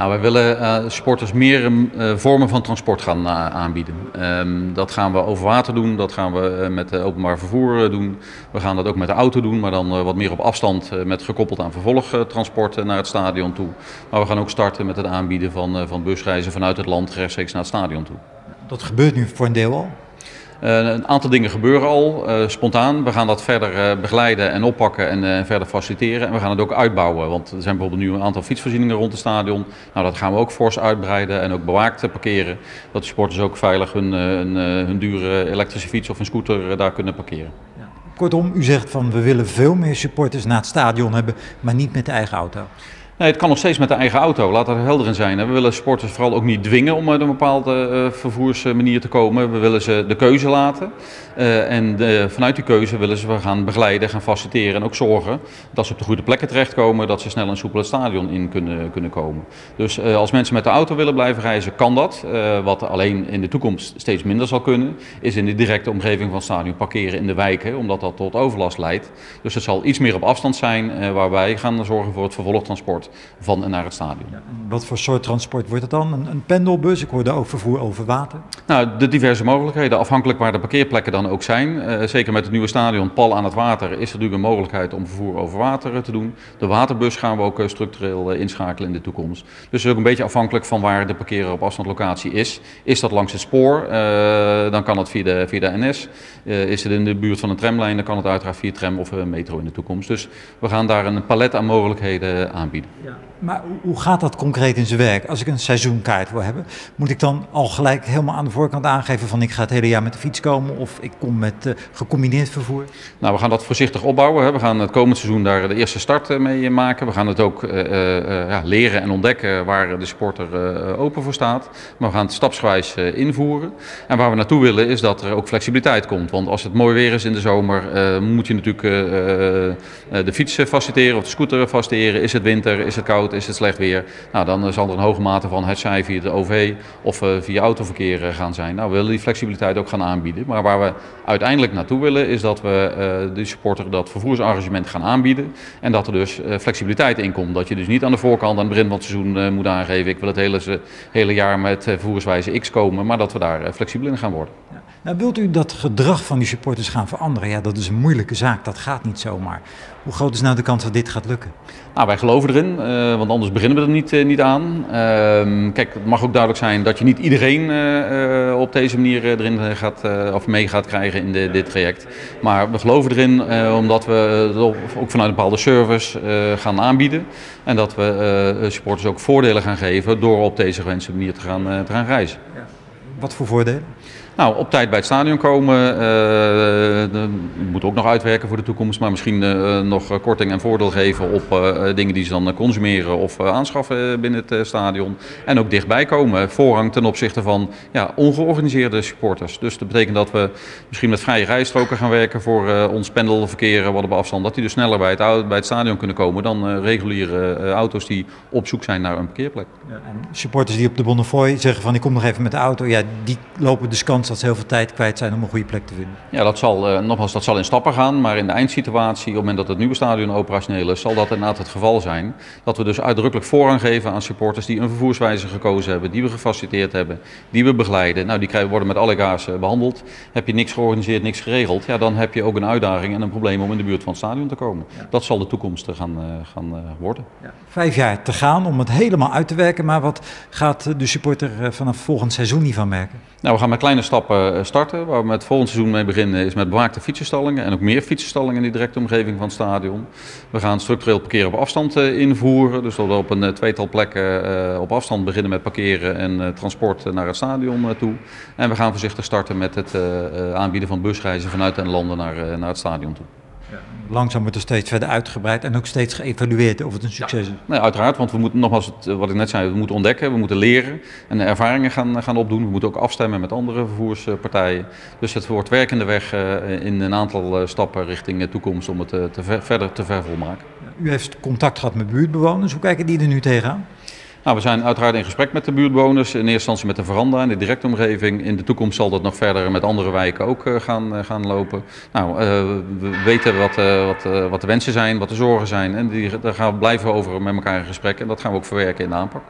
Nou, wij willen sporters meer vormen van transport gaan aanbieden. Dat gaan we over water doen, dat gaan we met openbaar vervoer doen. We gaan dat ook met de auto doen, maar dan wat meer op afstand met gekoppeld aan vervolgtransport naar het stadion toe. Maar we gaan ook starten met het aanbieden van busreizen vanuit het land rechtstreeks naar het stadion toe. Dat gebeurt nu voor een deel al? Een aantal dingen gebeuren al, spontaan. We gaan dat verder begeleiden en oppakken en verder faciliteren. En we gaan het ook uitbouwen, want er zijn bijvoorbeeld nu een aantal fietsvoorzieningen rond het stadion. Nou, dat gaan we ook fors uitbreiden en ook bewaakt parkeren. Dat de sporters ook veilig hun dure elektrische fiets of hun scooter daar kunnen parkeren. Ja. Kortom, u zegt van we willen veel meer supporters naar het stadion hebben, maar niet met de eigen auto. Nee, het kan nog steeds met de eigen auto, laat dat er helder in zijn. We willen sporters vooral ook niet dwingen om uit een bepaalde vervoersmanier te komen. We willen ze de keuze laten en vanuit die keuze willen ze gaan begeleiden, gaan faciliteren en ook zorgen dat ze op de goede plekken terechtkomen, dat ze snel en soepel het stadion in kunnen komen. Dus als mensen met de auto willen blijven reizen, kan dat. Wat alleen in de toekomst steeds minder zal kunnen, is in de directe omgeving van het stadion parkeren in de wijken, omdat dat tot overlast leidt. Dus het zal iets meer op afstand zijn waar wij gaan zorgen voor het vervolgtransport van en naar het stadion. Ja, wat voor soort transport wordt het dan? Een pendelbus? Ik hoorde ook vervoer over water. Nou, de diverse mogelijkheden, afhankelijk waar de parkeerplekken dan ook zijn. Zeker met het nieuwe stadion pal aan het water is er natuurlijk een mogelijkheid om vervoer over water te doen. De waterbus gaan we ook structureel inschakelen in de toekomst. Dus het is ook een beetje afhankelijk van waar de parkeren op afstandlocatie is. Is dat langs het spoor, dan kan het via de NS. Is het in de buurt van een tramlijn, dan kan het uiteraard via tram of metro in de toekomst. Dus we gaan daar een palet aan mogelijkheden aanbieden. Ja. Maar hoe gaat dat concreet in zijn werk? Als ik een seizoenkaart wil hebben, moet ik dan al gelijk helemaal aan de voorkant aangeven van ik ga het hele jaar met de fiets komen of ik kom met gecombineerd vervoer? Nou, we gaan dat voorzichtig opbouwen, hè. We gaan het komend seizoen daar de eerste start mee maken. We gaan het ook leren en ontdekken waar de sporter open voor staat. Maar we gaan het stapsgewijs invoeren. En waar we naartoe willen is dat er ook flexibiliteit komt. Want als het mooi weer is in de zomer, moet je natuurlijk de fiets faciliteren of de scooter faciliteren. Is het winter? Is het koud, is het slecht weer, nou, dan zal er een hoge mate van hetzij via de OV of via autoverkeer gaan zijn. Nou, we willen die flexibiliteit ook gaan aanbieden. Maar waar we uiteindelijk naartoe willen is dat we de supporter dat vervoersarrangement gaan aanbieden. En dat er dus flexibiliteit in komt. Dat je dus niet aan de voorkant aan het begin van het seizoen moet aangeven ik wil het hele jaar met vervoerswijze X komen. Maar dat we daar flexibel in gaan worden. Ja. Nou, wilt u dat gedrag van die supporters gaan veranderen? Ja, dat is een moeilijke zaak. Dat gaat niet zomaar. Hoe groot is nou de kans dat dit gaat lukken? Nou, wij geloven erin, want anders beginnen we er niet aan. Kijk, het mag ook duidelijk zijn dat je niet iedereen op deze manier erin mee gaat krijgen in dit traject. Maar we geloven erin omdat we ook vanuit een bepaalde service gaan aanbieden. En dat we supporters ook voordelen gaan geven door op deze gewenste manier te gaan reizen. Ja. Wat voor voordelen? Nou, op tijd bij het stadion komen, moet ook nog uitwerken voor de toekomst, maar misschien nog korting en voordeel geven op dingen die ze dan consumeren of aanschaffen binnen het stadion. En ook dichtbij komen, voorrang ten opzichte van ongeorganiseerde supporters. Dus dat betekent dat we misschien met vrije rijstroken gaan werken voor ons pendelverkeer wat op afstand. Dat die dus sneller bij het stadion kunnen komen dan reguliere auto's die op zoek zijn naar een parkeerplek. Ja, en supporters die op de Bonnefoy zeggen van ik kom nog even met de auto, ja, die lopen dus kans dat ze heel veel tijd kwijt zijn om een goede plek te vinden. Ja, dat zal in stappen gaan, maar in de eindsituatie, op het moment dat het nieuwe stadion operationeel is, zal dat inderdaad het geval zijn. Dat we dus uitdrukkelijk voorrang geven aan supporters die een vervoerswijze gekozen hebben, die we gefaciliteerd hebben, die we begeleiden. Nou, die worden met alle gaas behandeld. Heb je niks georganiseerd, niks geregeld, ja, dan heb je ook een uitdaging en een probleem om in de buurt van het stadion te komen. Ja. Dat zal de toekomst gaan worden. Ja. 5 jaar te gaan om het helemaal uit te werken, maar wat gaat de supporter vanaf volgend seizoen hiervan merken? Nou, we gaan met kleine stappen starten. Waar we met volgend seizoen mee beginnen is met bewaakte fietsenstallingen en ook meer fietsenstallingen in de directe omgeving van het stadion. We gaan structureel parkeren op afstand invoeren, dus dat we op een tweetal plekken op afstand beginnen met parkeren en transport naar het stadion toe. En we gaan voorzichtig starten met het aanbieden van busreizen vanuit en landen naar het stadion toe. Langzaam wordt er steeds verder uitgebreid en ook steeds geëvalueerd of het een succes is. Ja, nou, uiteraard, want we moeten nogmaals, wat ik net zei, we moeten ontdekken, we moeten leren en ervaringen gaan opdoen. We moeten ook afstemmen met andere vervoerspartijen. Dus het wordt werkende weg in een aantal stappen richting de toekomst om het verder te vervolmaken. U heeft contact gehad met buurtbewoners, hoe kijken die er nu tegenaan? Nou, we zijn uiteraard in gesprek met de buurtbewoners, in eerste instantie met de veranda in de directe omgeving. In de toekomst zal dat nog verder met andere wijken ook gaan lopen. Nou, we weten wat de wensen zijn, wat de zorgen zijn en daar gaan we blijven over met elkaar in gesprek en dat gaan we ook verwerken in de aanpak.